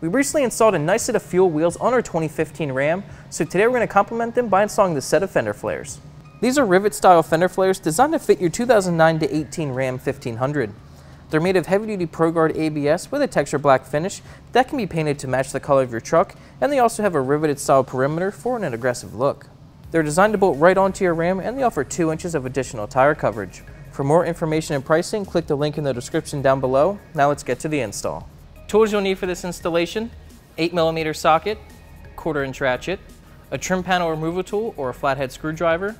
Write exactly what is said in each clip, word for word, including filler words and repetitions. We recently installed a nice set of fuel wheels on our twenty fifteen Ram, so today we're going to complement them by installing this set of fender flares. These are rivet style fender flares designed to fit your two thousand nine to eighteen Ram fifteen hundred. They're made of heavy duty ProGuard A B S with a texture black finish that can be painted to match the color of your truck, and they also have a riveted style perimeter for an aggressive look. They're designed to bolt right onto your Ram, and they offer two inches of additional tire coverage. For more information and pricing, click the link in the description down below. Now let's get to the install. Tools you'll need for this installation: eight millimeter socket, quarter inch ratchet, a trim panel removal tool or a flathead screwdriver,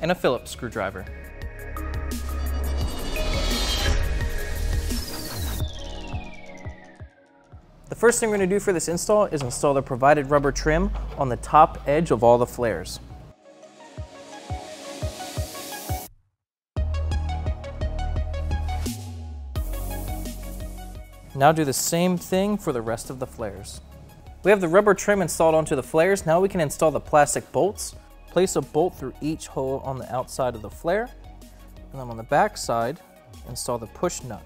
and a Phillips screwdriver. The first thing we're going to do for this install is install the provided rubber trim on the top edge of all the flares. Now do the same thing for the rest of the flares. We have the rubber trim installed onto the flares. Now we can install the plastic bolts. Place a bolt through each hole on the outside of the flare, and then on the back side, install the push nut.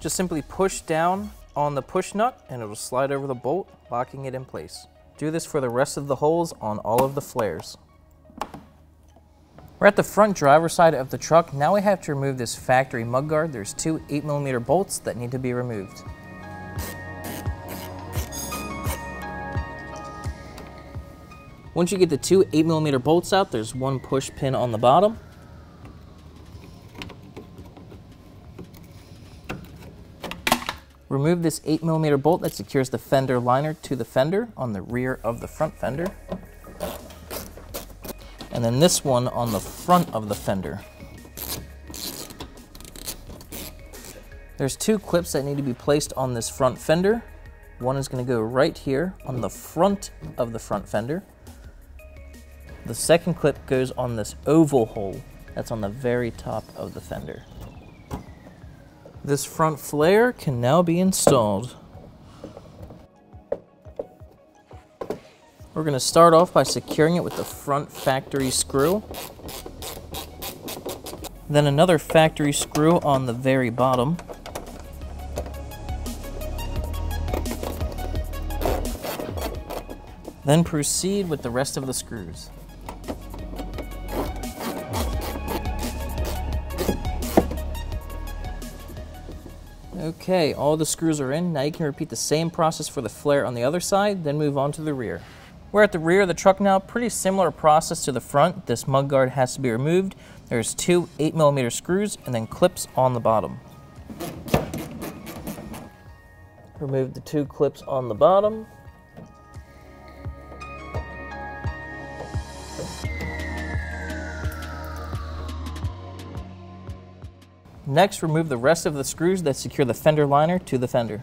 Just simply push down on the push nut and it'll slide over the bolt, locking it in place. Do this for the rest of the holes on all of the flares. We're at the front driver's side of the truck. Now we have to remove this factory mud guard. There's two eight millimeter bolts that need to be removed. Once you get the two eight millimeter bolts out, there's one push pin on the bottom. Remove this eight millimeter bolt that secures the fender liner to the fender on the rear of the front fender, and then this one on the front of the fender. There's two clips that need to be placed on this front fender. One is going to go right here on the front of the front fender. The second clip goes on this oval hole that's on the very top of the fender. This front flare can now be installed. We're going to start off by securing it with the front factory screw, then another factory screw on the very bottom, then proceed with the rest of the screws. Okay, all the screws are in. Now you can repeat the same process for the flare on the other side, then move on to the rear. We're at the rear of the truck now. Pretty similar process to the front. This mud guard has to be removed. There's two eight millimeter screws and then clips on the bottom. Remove the two clips on the bottom. Next, remove the rest of the screws that secure the fender liner to the fender.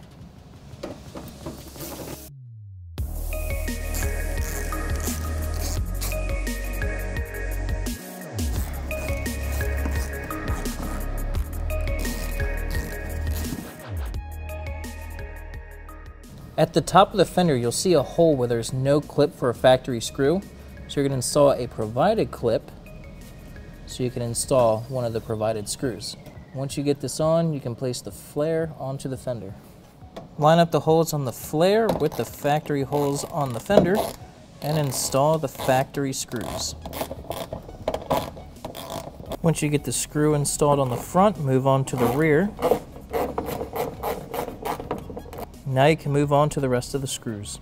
At the top of the fender, you'll see a hole where there's no clip for a factory screw. So you're going to install a provided clip so you can install one of the provided screws. Once you get this on, you can place the flare onto the fender. Line up the holes on the flare with the factory holes on the fender and install the factory screws. Once you get the screw installed on the front, move on to the rear. Now you can move on to the rest of the screws.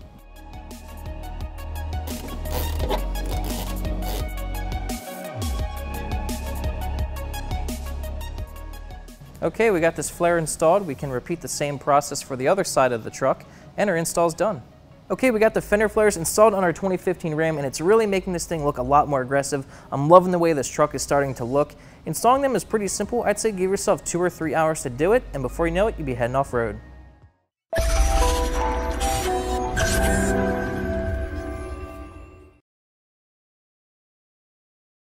Okay, we got this flare installed. We can repeat the same process for the other side of the truck, and our install's done. Okay, we got the fender flares installed on our twenty fifteen Ram, and it's really making this thing look a lot more aggressive. I'm loving the way this truck is starting to look. Installing them is pretty simple. I'd say give yourself two or three hours to do it, and before you know it, you'll be heading off-road.